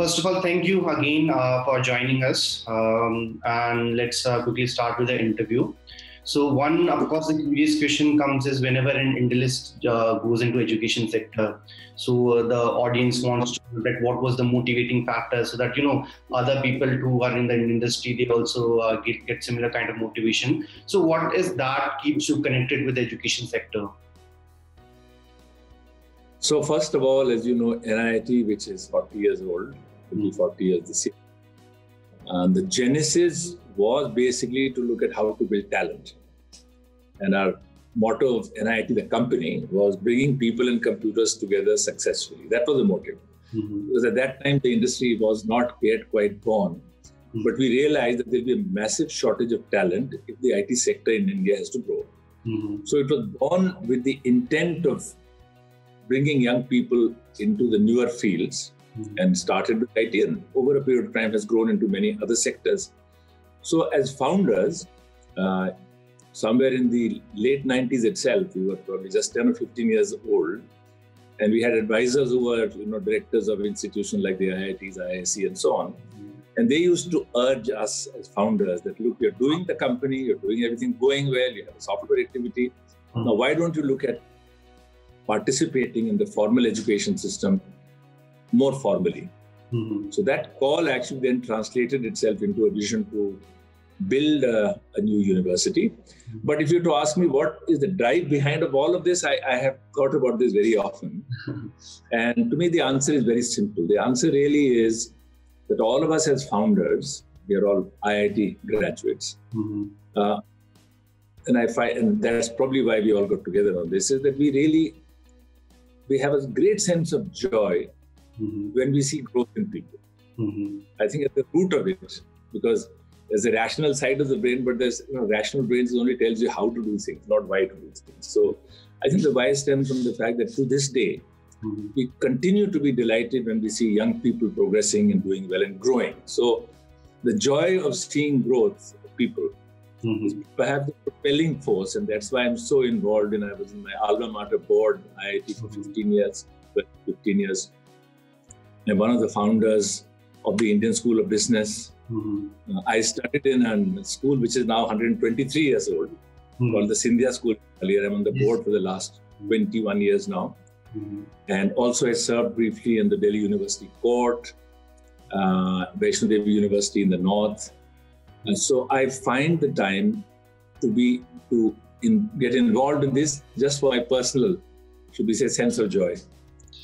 First of all, thank you again for joining us. And let's quickly start with the interview. So one, of course, the previous question comes is whenever an Indialist goes into education sector, so the audience wants to know that what was the motivating factor so that, you know, other people who are in the industry, they also get similar kind of motivation. So what is that keeps you connected with the education sector? So first of all, as you know, NIIT, which is 40 years old, will be 40 years this year. And the genesis was basically to look at how to build talent. And our motto of NIIT, the company, was bringing people and computers together successfully. That was the motive. Because at that time, the industry was not yet quite born. But we realized that there will be a massive shortage of talent if the IT sector in India has to grow. So it was born with the intent of bringing young people into the newer fields and started with IT, and over a period of time has grown into many other sectors. So as founders, somewhere in the late 90s itself, we were probably just 10 or 15 years old, and we had advisors who were, you know, directors of institutions like the IITs, IISc and so on. And they used to urge us as founders that, look, you're doing the company, you're doing everything going well, you have a software activity. Now, why don't you look at participating in the formal education system more formally? So that call actually then translated itself into a vision to build a new university. But if you were to ask me what is the drive behind of all of this, I have thought about this very often. And to me, the answer is very simple. The answer really is that all of us as founders, we are all IIT graduates. And that's probably why we all got together on this, is that we have a great sense of joy when we see growth in people. I think at the root of it, because there's a rational side of the brain, but there's, you know, rational brains only tells you how to do things, not why to do things. So I think the why stems from the fact that to this day, we continue to be delighted when we see young people progressing and doing well and growing. So the joy of seeing growth of people is perhaps the propelling force, and that's why I'm so involved. And I was in my alma mater board, IIT, for 15 years. I'm one of the founders of the Indian School of Business. I started in a school which is now 123 years old, called the Scindia School. Earlier, I'm on the board for the last 21 years now. And also I served briefly in the Delhi University court, Vaishno Devi University in the north. And so I find the time to get involved in this just for my personal, should we say, sense of joy.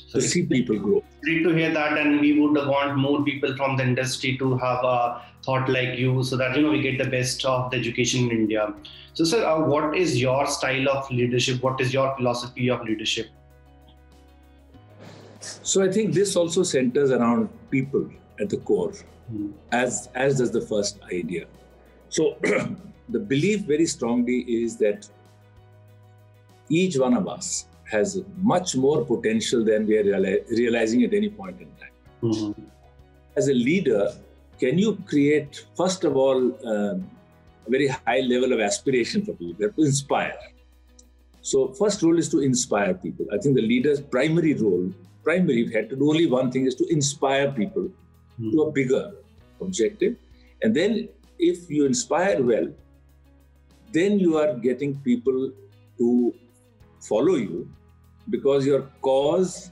So to see people grow. Great to hear that, and we would want more people from the industry to have a thought like you, so that, you know, we get the best of the education in India. So, sir, what is your style of leadership? What is your philosophy of leadership? So I think this also centers around people at the core, as does the first idea. So the belief very strongly is that each one of us has much more potential than we are realizing at any point in time. As a leader, can you create, first of all, a very high level of aspiration for people? You have to inspire. So first role is to inspire people. I think the leader's primary role, if you had to do only one thing, is to inspire people to a bigger objective. And then if you inspire well, then you are getting people to follow you, because your cause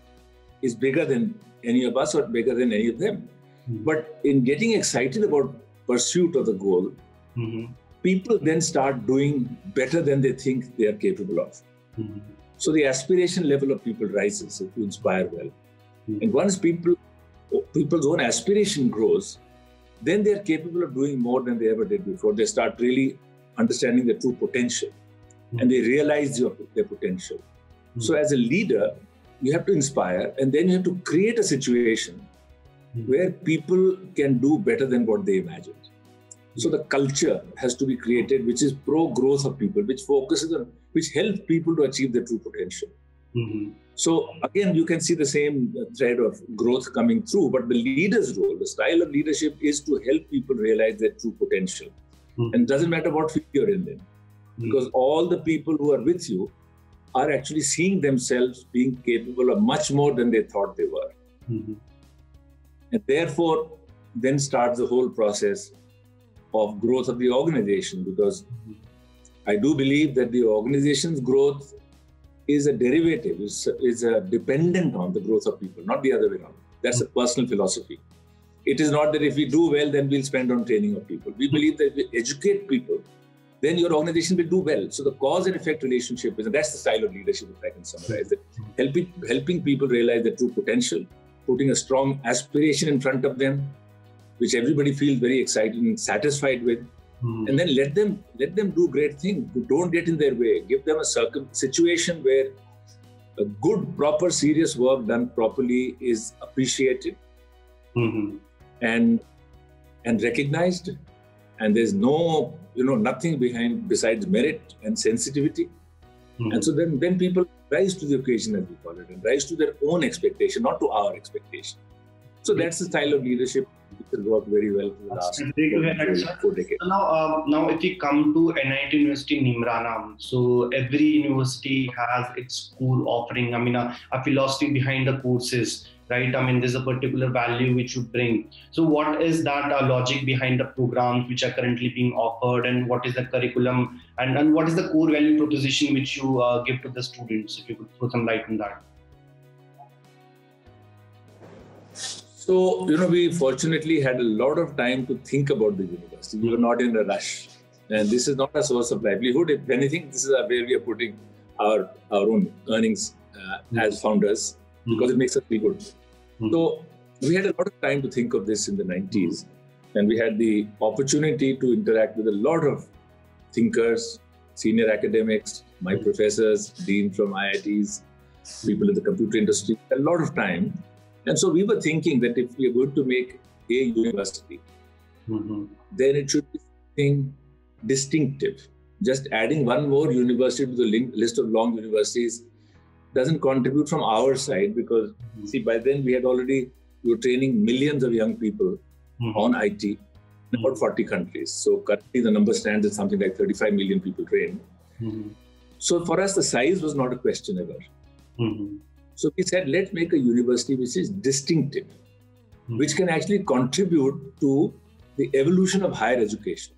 is bigger than any of us or bigger than any of them. But in getting excited about pursuit of the goal, people then start doing better than they think they are capable of. So the aspiration level of people rises if you inspire well. And once people's own aspiration grows, then they are capable of doing more than they ever did before. They start really understanding their true potential. And they realize their potential. So as a leader, you have to inspire, and then you have to create a situation where people can do better than what they imagined. So the culture has to be created, which is pro-growth of people, which focuses on, which helps people to achieve their true potential. So again, you can see the same thread of growth coming through, but the leader's role, the style of leadership, is to help people realize their true potential. And it doesn't matter what field you're in then. Because all the people who are with you are actually seeing themselves being capable of much more than they thought they were. And therefore, then starts the whole process of growth of the organization, because I do believe that the organization's growth is a derivative, is dependent on the growth of people, not the other way around. That's a personal philosophy. It is not that if we do well, then we'll spend on training of people. We believe that if we educate people, then your organization will do well. So the cause and effect relationship is, and that's the style of leadership, if I can summarize it. Helping people realize their true potential, putting a strong aspiration in front of them, which everybody feels very excited and satisfied with. And then let them do great things. Don't get in their way. Give them a situation where a good, proper, serious work done properly is appreciated and recognized. And there's no, nothing behind besides merit and sensitivity. And so then people rise to the occasion, as we call it, and rise to their own expectation, not to our expectation. So that's the style of leadership. It worked very well for the last four decades. So now, if you come to NIIT University Neemrana, so every university has its school offering, a philosophy behind the courses, right? There's a particular value which you bring. So what is that logic behind the programs which are currently being offered, and what is the curriculum, and what is the core value proposition which you give to the students? If you could throw some light on that. So, we fortunately had a lot of time to think about the university. We were not in a rush. And this is not a source of livelihood. If anything, this is where we are putting our own earnings as founders, because it makes us feel good. So, we had a lot of time to think of this in the 90s. And we had the opportunity to interact with a lot of thinkers, senior academics, my professors, dean from IITs, people in the computer industry, a lot of time. And so we were thinking that if we are going to make a university, then it should be something distinctive. Just adding one more university to the list of long universities doesn't contribute from our side, because see, by then we were training millions of young people on IT in about 40 countries. So currently the number stands at something like 35 million people trained. So for us, the size was not a question ever. So we said, let's make a university which is distinctive, which can actually contribute to the evolution of higher education.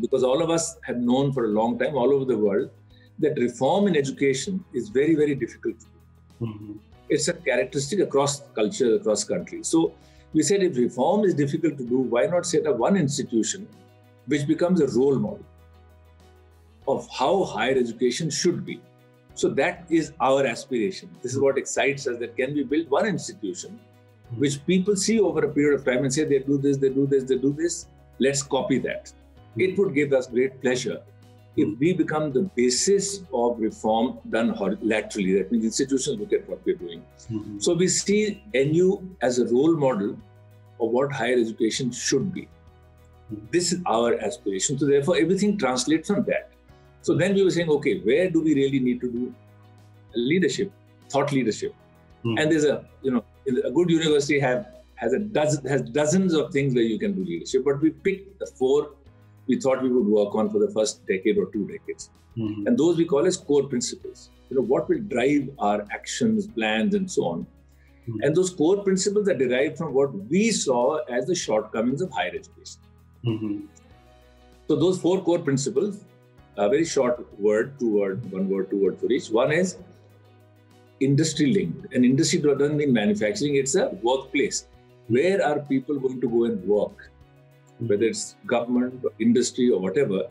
Because all of us have known for a long time, all over the world, that reform in education is very, very difficult to do. It's a characteristic across culture, across countries. So we said, if reform is difficult to do, why not set up one institution which becomes a role model of how higher education should be? So that is our aspiration. This is what excites us, that can we build one institution which people see over a period of time and say, they do this, they do this, they do this. Let's copy that. It would give us great pleasure if we become the basis of reform done laterally. That means institutions look at what we're doing. So we see NU as a role model of what higher education should be. This is our aspiration. So therefore, everything translates from that. So then we were saying, okay, where do we really need to do leadership, thought leadership? And there's a good university has dozens of things where you can do leadership, but we picked the four we thought we would work on for the first decade or two decades. And those we call as core principles, what will drive our actions, plans, and so on. And those core principles are derived from what we saw as the shortcomings of higher education. So those four core principles, a very short word, one word, two words for each. One is industry linked. And industry doesn't mean manufacturing, it's a workplace. Where are people going to go and work? Whether it's government, or industry, or whatever.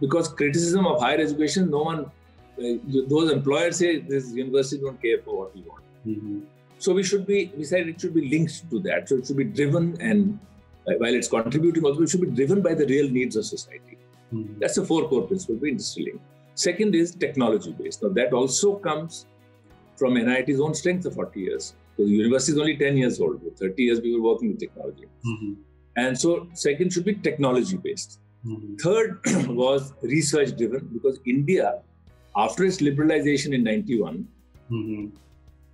Because criticism of higher education, those employers say, this university don't care for what we want. So we said it should be linked to that. So it should be driven, and while it's contributing also, it should be driven by the real needs of society. That's the four core principles of industry link. Second is technology based. Now that also comes from NIIT's own strength of 40 years. So the university is only 10 years old. For 30 years we were working with technology. And so second should be technology based. Third was research driven, because India, after its liberalization in 91,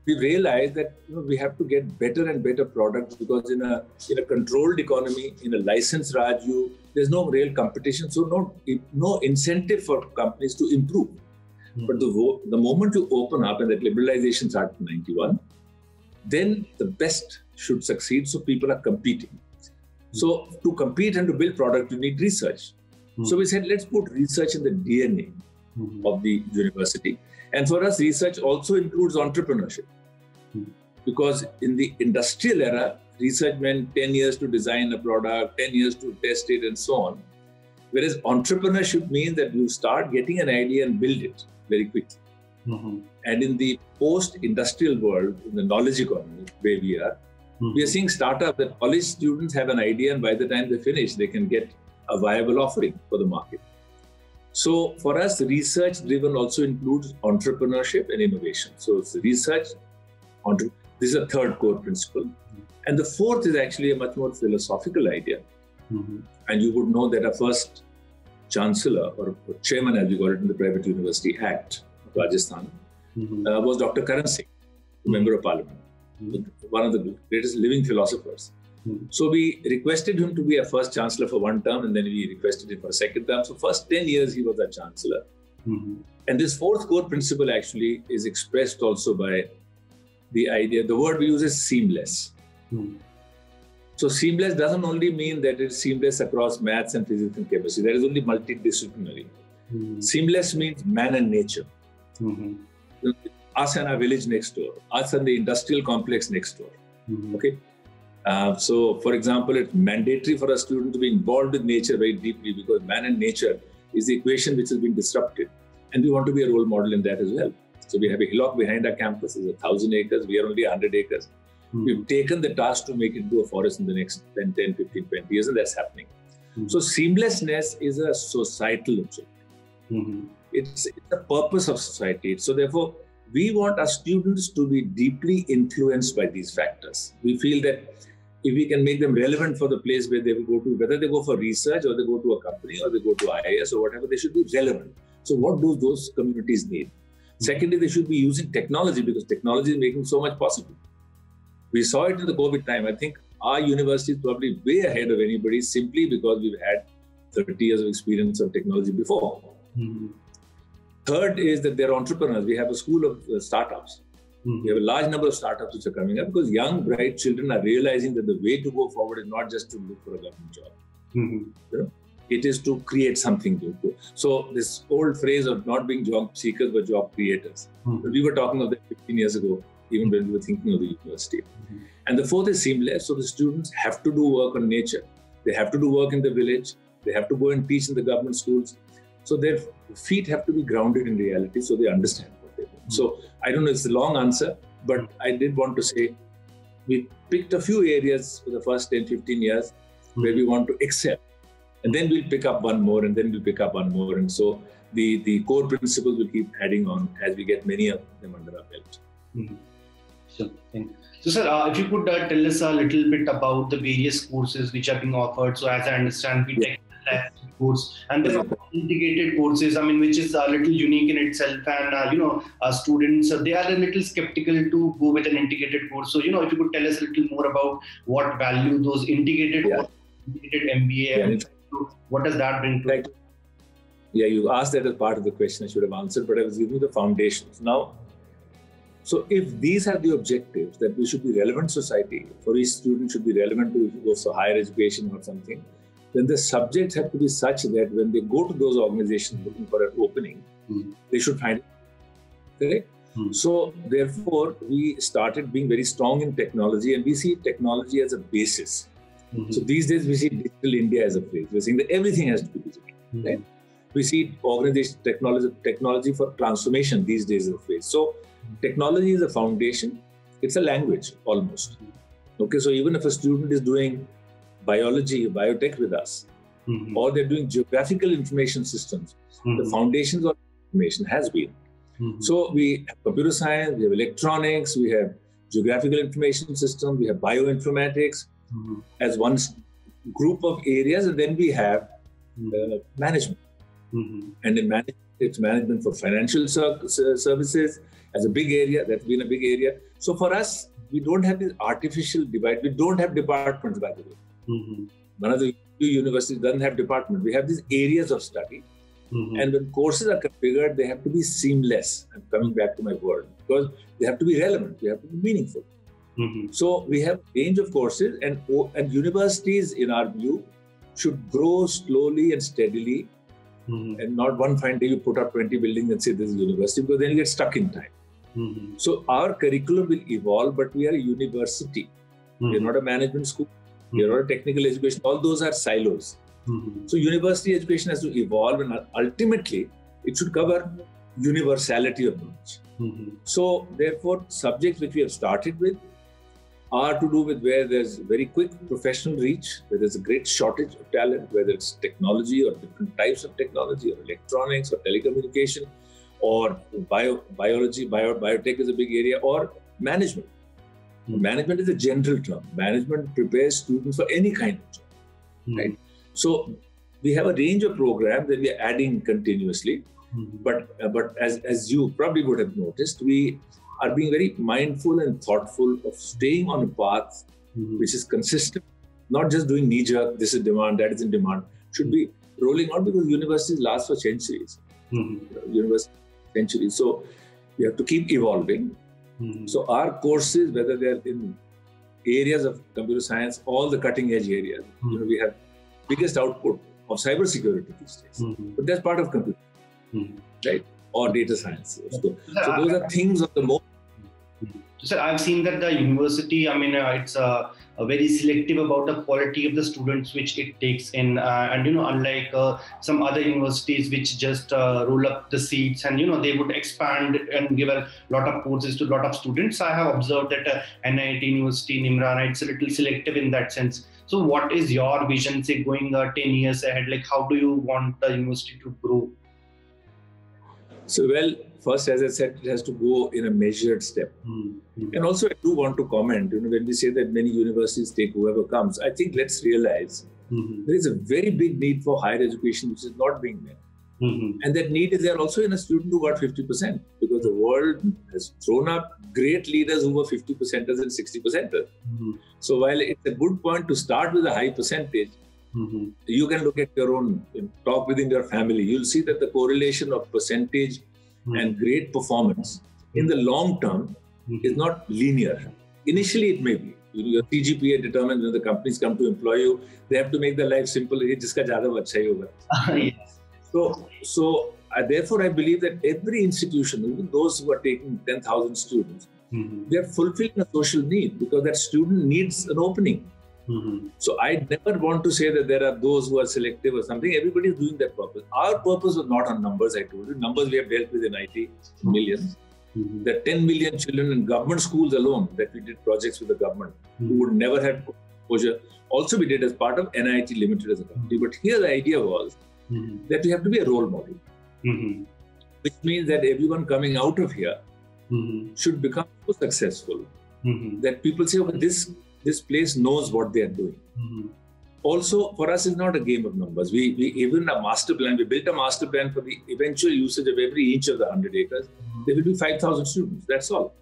we realized that we have to get better and better products, because in a controlled economy, in a licensed Raj, there's no real competition, so no incentive for companies to improve. But the moment you open up, and that liberalization started in 91, then the best should succeed, so people are competing. So to compete and to build product, you need research. So we said, let's put research in the DNA of the university. And for us, research also includes entrepreneurship. Because in the industrial era, research meant 10 years to design a product, 10 years to test it and so on. Whereas entrepreneurship means that you start getting an idea and build it very quickly. And in the post-industrial world, in the knowledge economy where we are, we are seeing startups that college students have an idea and by the time they finish, they can get a viable offering for the market. So for us, research-driven also includes entrepreneurship and innovation. So it's research, this is a third core principle. And the fourth is actually a much more philosophical idea. And you would know that our first chancellor or chairman, as we call it in the Private University Act of Rajasthan, was Dr. Karan Singh, the Member of Parliament, one of the greatest living philosophers. So we requested him to be our first chancellor for one term, and then we requested him for a second term. So first 10 years he was our chancellor. And this fourth core principle actually is expressed also by the idea, the word we use is seamless. So seamless doesn't only mean that it's seamless across maths and physics and chemistry. That is only multidisciplinary. Seamless means man and nature. Us and our village next door. Us and the industrial complex next door. Okay. So, for example, it's mandatory for a student to be involved with nature very deeply because man and nature is the equation which has been disrupted. And we want to be a role model in that as well. So we have a hillock behind our campus, it's 1,000 acres, we are only 100 acres. We've taken the task to make it into a forest in the next 10, 15, 20 years, and that's happening. So seamlessness is a societal objective. It's the purpose of society. So therefore, we want our students to be deeply influenced by these factors. We feel that if we can make them relevant for the place where they will go to, whether they go for research or they go to a company or they go to IIS or whatever, they should be relevant. So what do those communities need? Secondly, they should be using technology because technology is making so much possible. We saw it in the COVID time. I think our university is probably way ahead of anybody simply because we've had 30 years of experience of technology before. Third is that they're entrepreneurs. We have a school of startups. We have a large number of startups which are coming up because young, bright children are realizing that the way to go forward is not just to look for a government job. You know, it is to create something new. So this old phrase of not being job seekers but job creators. We were talking of that 15 years ago. Even when we were thinking of the university. And the fourth is seamless. So the students have to do work on nature. They have to do work in the village. They have to go and teach in the government schools. So their feet have to be grounded in reality so they understand what they do. So I don't know, it's a long answer, but I did want to say, we picked a few areas for the first 10, 15 years where we want to excel. And then we'll pick up one more and then we'll pick up one more. And so the core principles will keep adding on as we get many of them under our belt. Sure thing. So sir, if you could tell us a little bit about the various courses which are being offered. So as I understand, we take the course and the integrated courses, I mean, which is a little unique in itself. And, you know, students, they are a little skeptical to go with an integrated course. So, you know, if you could tell us a little more about what value those integrated courses, integrated MBA, what does that bring to like, yeah, you asked that as part of the question I should have answered, but I was giving you the foundations. Now, so if these are the objectives that we should be relevant society, for each student should be relevant to if you go for higher education or something, then the subjects have to be such that when they go to those organizations looking for an opening, they should find it, correct? So therefore, we started being very strong in technology and we see technology as a basis. So these days we see digital India as a phrase. We're saying that everything has to be digital, right? We see organization technology for transformation these days as a phrase. So technology is a foundation, it's a language almost. Okay, so even if a student is doing biology, biotech with us, or they're doing geographical information systems, the foundations of information has been. So we have computer science, we have electronics, we have geographical information systems, we have bioinformatics as one group of areas, and then we have management. And in management, it's management for financial services as a big area, that's been a big area. So for us, we don't have this artificial divide. We don't have departments, by the way. One of the universities doesn't have departments. We have these areas of study. And when courses are configured, they have to be seamless. I'm coming back to my word because they have to be relevant. They have to be meaningful. So we have range of courses, and universities, in our view, should grow slowly and steadily, and not one fine day you put up 20 buildings and say this is university, because then you get stuck in time. So our curriculum will evolve, but we are a university. We are not a management school. We are not a technical education. All those are silos. So university education has to evolve, and ultimately it should cover universality of knowledge. So therefore, subjects which we have started with are to do with where there's very quick professional reach, where there's a great shortage of talent, whether it's technology or different types of technology or electronics or telecommunication or biotech is a big area, or management. Management is a general term. Management prepares students for any kind of job, right? So we have a range of programs that we are adding continuously, but as you probably would have noticed, we are being very mindful and thoughtful of staying on a path which is consistent, not just doing knee-jerk, this is demand, that is in demand, should be rolling out, because universities last for centuries. So you have to keep evolving. So our courses, whether they are in areas of computer science, all the cutting-edge areas, you know, we have biggest output of cybersecurity these days, but that's part of computer, right? Or data science. So, those are things of the moment. Sir, I've seen that the university, I mean, it's very selective about the quality of the students which it takes in, and you know, unlike some other universities which just roll up the seats and, you know, they would expand and give a lot of courses to a lot of students. I have observed that NIIT University, Neemrana, it's a little selective in that sense. So what is your vision, say, going 10 years ahead? Like, how do you want the university to grow? So, well, first, as I said, it has to go in a measured step. And also, I do want to comment, you know, when we say that many universities take whoever comes, I think let's realize there is a very big need for higher education, which is not being met. And that need is there also in a student who got 50%, because the world has thrown up great leaders who were 50%ers and 60%ers. So while it's a good point to start with a high percentage, you can look at your own, you know, talk within your family. You'll see that the correlation of percentage and great performance in the long term is not linear. Initially, it may be. You know, your CGPA determines when the companies come to employ you. They have to make their life simple. So therefore, I believe that every institution, even those who are taking 10,000 students, they are fulfilling a social need, because that student needs an opening. So I never want to say that there are those who are selective or something. Everybody is doing that purpose. Our purpose was not on numbers, I told you. Numbers we have dealt with in IT, millions. The 10 million children in government schools alone that we did projects with the government who would never have exposure. Also we did as part of NIIT Limited as a company. But here the idea was that we have to be a role model. Which means that everyone coming out of here should become so successful that people say, okay, this place knows what they are doing. Also, for us, it's not a game of numbers. We built a master plan for the eventual usage of every inch of the 100 acres. There will be 5,000 students, that's all.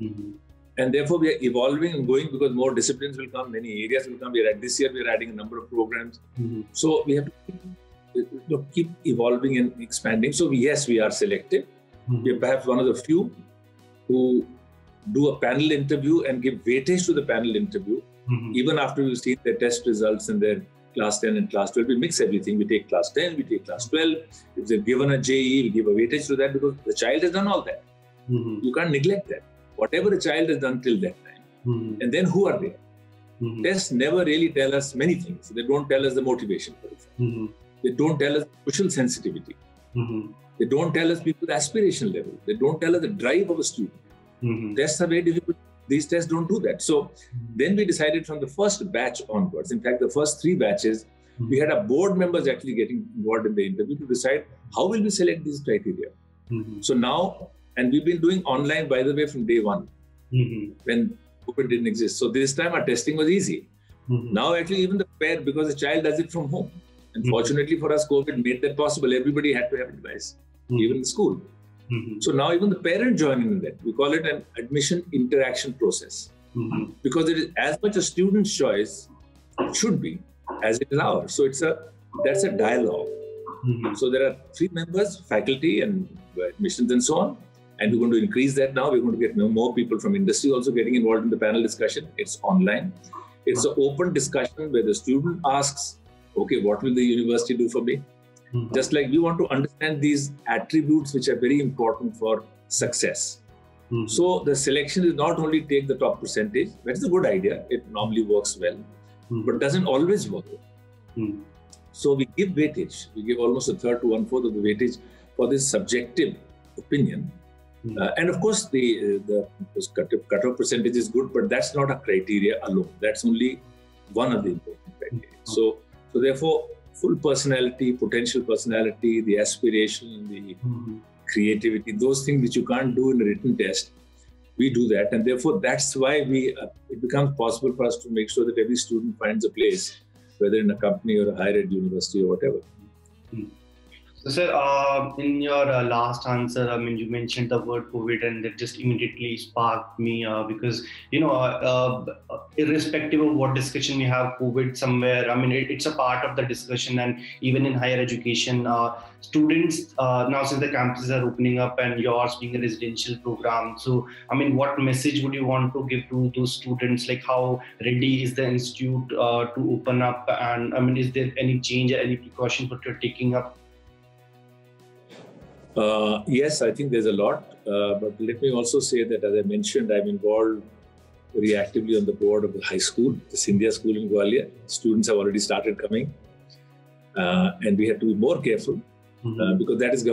And therefore, we are evolving and going, because more disciplines will come, many areas will come. This year, we are adding a number of programs. So, we have to keep evolving and expanding. So, yes, we are selective. We are perhaps one of the few who do a panel interview and give weightage to the panel interview, even after we've seen their test results and their class 10 and class 12. We mix everything. We take class 10, we take class 12. If they've given a JE, we give a weightage to that, because the child has done all that. You can't neglect that. Whatever the child has done till that time. And then who are they? Tests never really tell us many things. They don't tell us the motivation, for example. They don't tell us social sensitivity. They don't tell us people's aspiration level. They don't tell us the drive of a student. Tests are very difficult. These tests don't do that. So then we decided from the first batch onwards, in fact, the first three batches, we had our board members actually getting involved in the interview to decide how will we select these criteria. So now, and we've been doing online, by the way, from day one, when COVID didn't exist. So this time our testing was easy. Now actually even the pair, because the child does it from home. And fortunately for us, COVID made that possible. Everybody had to have advice, even in school. So now even the parent joining in that, we call it an admission interaction process, because it is as much a student's choice, it should be, as it is ours. So that's a dialogue. So there are three members, faculty and admissions and so on, And we're going to increase that now. We're going to get more people from industry also getting involved in the panel discussion. It's online. It's an open discussion where the student asks, okay, what will the university do for me? Mm-hmm. Just like we want to understand these attributes which are very important for success. Mm-hmm. So the selection is not only take the top percentage, that's a good idea. It normally works well, mm-hmm. but doesn't always work. Mm-hmm. So we give weightage. We give almost a third to one-fourth of the weightage for this subjective opinion. Mm-hmm. And of course, the cut-off percentage is good, but that's not a criteria alone. That's only one of the important criteria. Mm-hmm. So therefore, full personality, potential personality, the aspiration, the mm-hmm. creativity, those things which you can't do in a written test, we do that. And therefore, that's why it becomes possible for us to make sure that every student finds a place, whether in a company or a higher ed university or whatever. Mm-hmm. So, sir, in your last answer, I mean, you mentioned the word COVID, and that just immediately sparked me because, irrespective of what discussion we have, COVID somewhere, I mean, it's a part of the discussion. And even in higher education, students, now since the campuses are opening up and yours being a residential program, so, I mean, what message would you want to give to those students? Like, how ready is the institute to open up? And, I mean, is there any change or any precaution that you're taking up? Yes, I think there's a lot, but let me also say that, as I mentioned, I'm involved very actively on the board of the high school, the Scindia School in Gwalior. Students have already started coming, and we have to be more careful because that is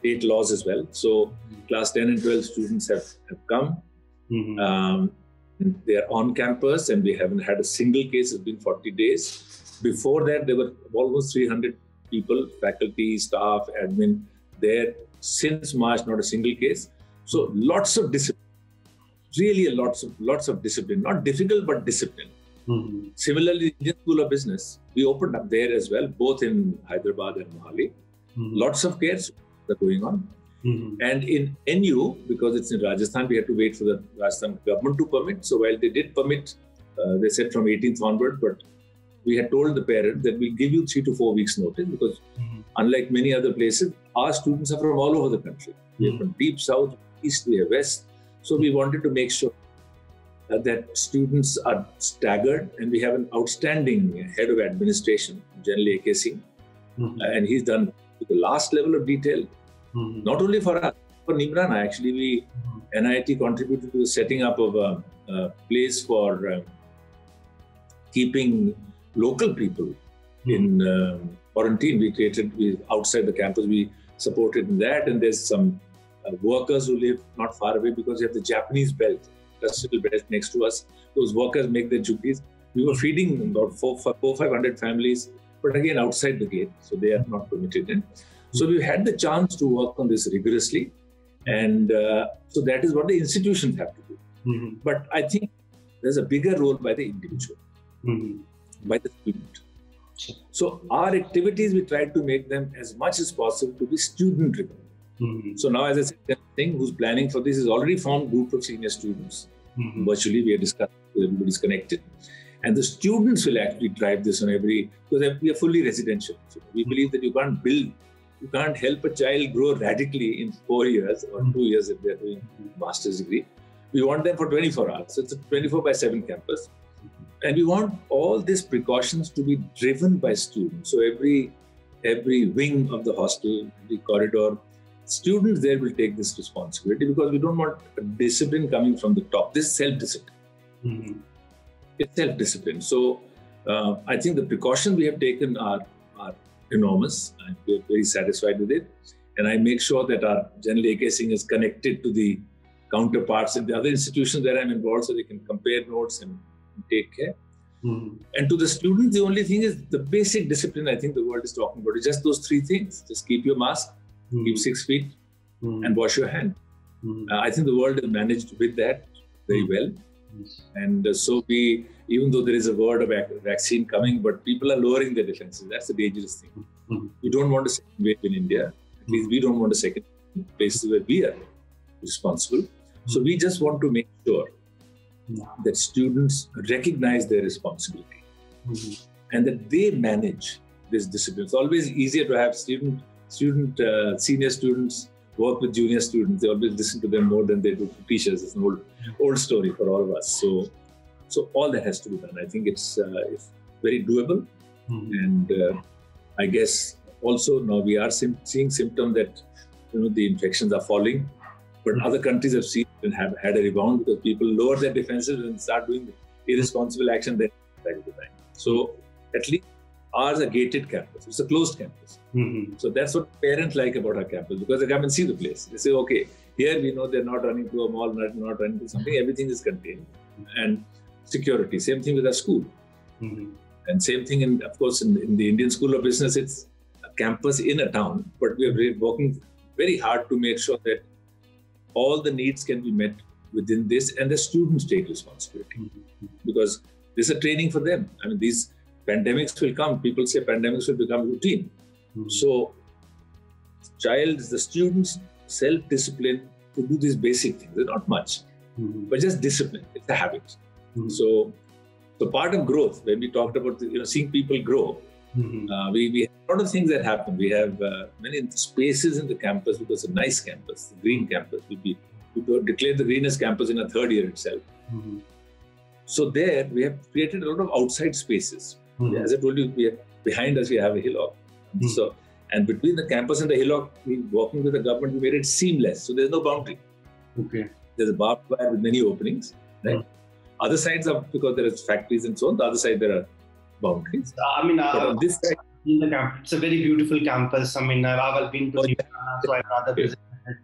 state laws as well. So class 10 and 12 students have come. Mm-hmm. They are on campus, and we haven't had a single case. It's been 40 days. Before that, there were almost 300 people, faculty, staff, admin, there since March, not a single case. So lots of discipline, really lots of discipline, not difficult, but discipline. Mm-hmm. Similarly, Indian School of Business, we opened up there as well, both in Hyderabad and Mohali. Mm-hmm. Lots of cares are going on. Mm-hmm. And in NU, because it's in Rajasthan, we had to wait for the Rajasthan government to permit. So while they did permit, they said from 18th onward, but we had told the parents that we'll give you 3 to 4 weeks notice because mm-hmm. unlike many other places, our students are from all over the country. Mm-hmm. We are from deep south, east, we are west. So we wanted to make sure that students are staggered, and we have an outstanding head of administration, General A.K. Singh, mm-hmm. And he's done to the last level of detail, mm-hmm. not only for us, for Neemrana. Actually, we mm-hmm. NIIT contributed to the setting up of a place for keeping local people mm-hmm. in quarantine. We created outside the campus, we supported in that, and there's some workers who live not far away because you have the Japanese belt, industrial belt next to us. Those workers make their jupis. We were feeding about 400-500 families, but again outside the gate, so they are not permitted in. Mm-hmm. So we had the chance to work on this rigorously, and so that is what the institutions have to do. Mm-hmm. But I think there's a bigger role by the individual. Mm-hmm. By the student. So our activities, we try to make them as much as possible to be student-driven. Mm-hmm. So now, as I said, the thing who's planning for this is already formed group of senior students. Mm-hmm. Virtually, we are discussing, everybody's connected. And the students will actually drive this on every, because we are fully residential. So we mm-hmm. believe that you can't help a child grow radically in 4 years or mm-hmm. 2 years if they're doing a master's degree. We want them for 24 hours. So it's a 24/7 campus. And we want all these precautions to be driven by students. So every wing of the hostel, the corridor, students there will take this responsibility because we don't want a discipline coming from the top. This is self-discipline. Mm-hmm. It's self-discipline. So I think the precautions we have taken are enormous. We are very satisfied with it. And I make sure that our General A.K. Singh is connected to the counterparts in the other institutions that I'm involved, so they can compare notes and take care. Mm-hmm. And to the students, the only thing is the basic discipline I think the world is talking about is just those three things. Just keep your mask, mm-hmm. keep 6 feet, mm-hmm. and wash your hand. Mm-hmm. I think the world has managed with that very well. Yes. And so we, even though there is a word of vaccine coming, but people are lowering their defenses. That's a dangerous thing. Mm-hmm. We don't want a second wave in India. At least we don't want a second wave in places where we are responsible. Mm-hmm. So we just want to make sure that students recognize their responsibility mm-hmm. and that they manage this discipline. It's always easier to have senior students work with junior students, they always listen to them more than they do to teachers. It's an old story for all of us. So all that has to be done. I think it's very doable. And I guess also now we are seeing symptoms that the infections are falling, but other countries have seen and have had a rebound because people lower their defenses and start doing irresponsible action then back to back. So at least ours are gated campus. It's a closed campus. So that's what parents like about our campus, because they come and see the place. They say, okay, here we know they're not running to a mall, not running to something. Everything is contained. And security, same thing with our school. And same thing, of course, in the Indian School of Business, it's a campus in a town, but we are working very hard to make sure that all the needs can be met within this, and the students take responsibility because this is a training for them. I mean, these pandemics will come. People say pandemics will become routine. So, the students self-discipline to do these basic things. They're not much, but just discipline. It's a habit. So part of growth, when we talked about seeing people grow, we have a lot of things that happen. We have many spaces in the campus because it's a nice campus, the green campus. We declared the greenest campus in our third year itself. So there, we have created a lot of outside spaces. As I told you, behind us we have a hillock. So, and between the campus and the hillock, we working with the government, we made it seamless. So there's no boundary. There's a barbed wire with many openings. Other sides are, because there are factories and so on, the other side there are boundaries. I mean, on this side, in the campus, it's a very beautiful campus. I mean, I've been to Neemrana, so I'd rather visit it.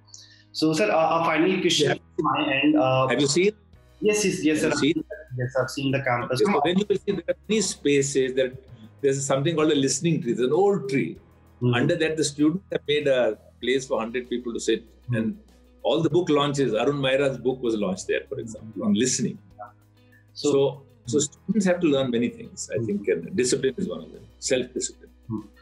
So, sir, a final question to my end. Have you seen? Yes, sir. Yes, I've seen the campus. So then you will see there are many spaces. There's something called a listening tree. It's an old tree. Under that, the students have made a place for 100 people to sit. And all the book launches, Arun Mayra's book was launched there, for example, on listening. So students have to learn many things, I think, and discipline is one of them, self-discipline.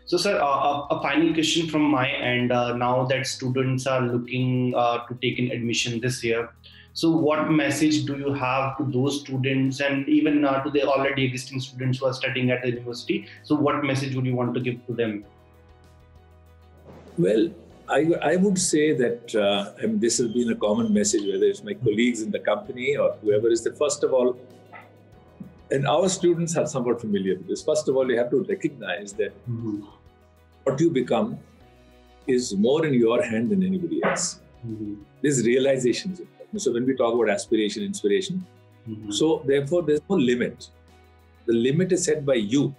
So, sir, a final question from my end. Now that students are looking to take an admission this year, so what message do you have to those students, and even to the already existing students who are studying at the university? So what message would you want to give to them? Well, I would say that this has been a common message, whether it's my colleagues in the company or whoever is there. First of all, and our students are somewhat familiar with this. First of all, you have to recognize that what you become is more in your hand than anybody else. This realization is important. So when we talk about aspiration, inspiration, so therefore there's no limit. The limit is set by you.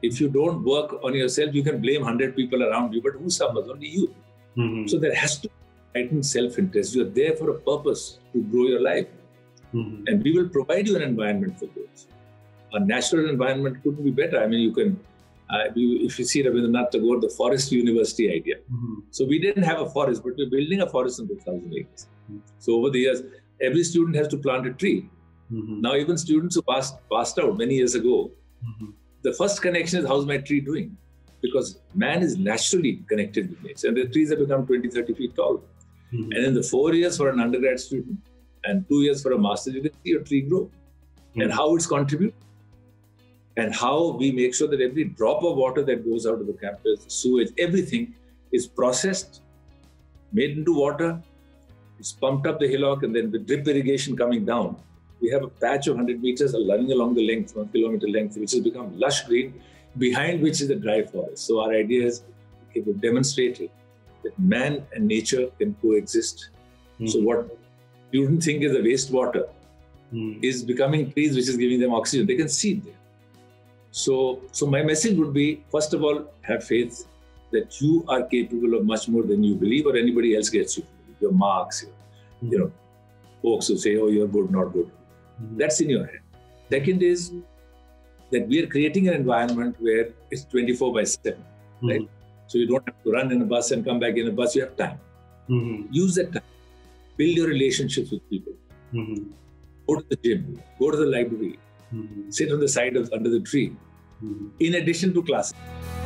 If you don't work on yourself, you can blame 100 people around you, but who suffers? Only you. So there has to be heightened self-interest. You're there for a purpose to grow your life. And we will provide you an environment for growth. A natural environment couldn't be better. I mean, you can, if you see Rabindranath Tagore, the forest university idea. So we didn't have a forest, but we're building a forest in 2,000 acres. So over the years, every student has to plant a tree. Now even students who passed out many years ago, the first connection is, how's my tree doing? Because man is naturally connected with nature. And the trees have become 20, 30 feet tall. And in the 4 years for an undergrad student and 2 years for a master, you can see your tree grow and how it's contributed. And how we make sure that every drop of water that goes out of the campus, the sewage, everything is processed, made into water, it's pumped up the hillock, and then with drip irrigation coming down, we have a patch of 100 meters running along the length, 1 kilometer length, which has become lush green, behind which is a dry forest. So our idea is, okay, we've demonstrated that man and nature can coexist. So what students think is the wastewater is becoming trees, which is giving them oxygen. They can see it there. So my message would be, first of all, have faith that you are capable of much more than you believe or anybody else gets you. Your marks, folks who say, oh, you're good, not good. That's in your head. Second is that we are creating an environment where it's 24/7, right? So you don't have to run in a bus and come back in a bus. You have time. Use that time. Build your relationships with people. Go to the gym. Go to the library. Sit on the side under the tree. In addition to classes.